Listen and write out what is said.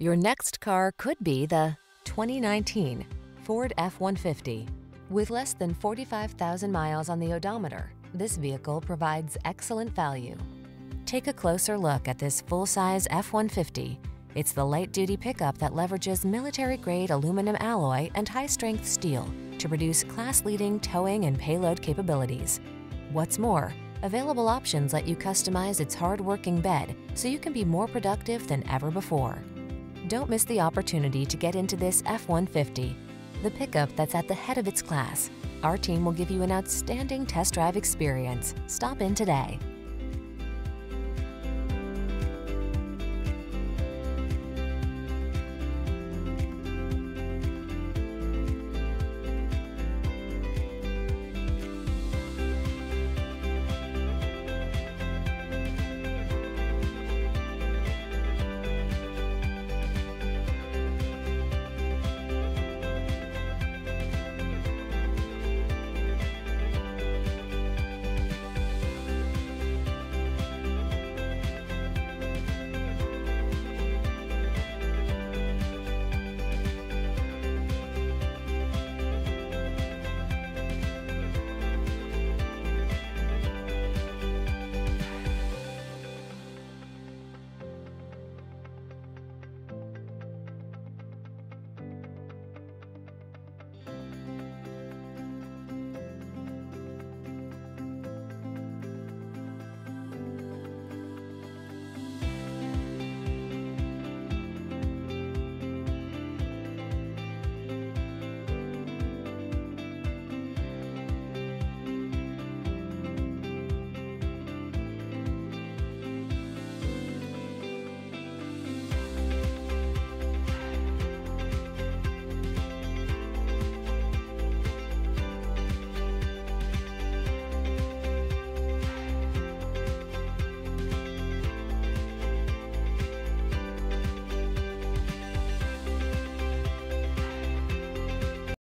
Your next car could be the 2019 Ford F-150. With less than 45,000 miles on the odometer, this vehicle provides excellent value. Take a closer look at this full-size F-150. It's the light-duty pickup that leverages military-grade aluminum alloy and high-strength steel to produce class-leading towing and payload capabilities. What's more, available options let you customize its hard-working bed so you can be more productive than ever before. Don't miss the opportunity to get into this F-150, the pickup that's at the head of its class. Our team will give you an outstanding test drive experience. Stop in today.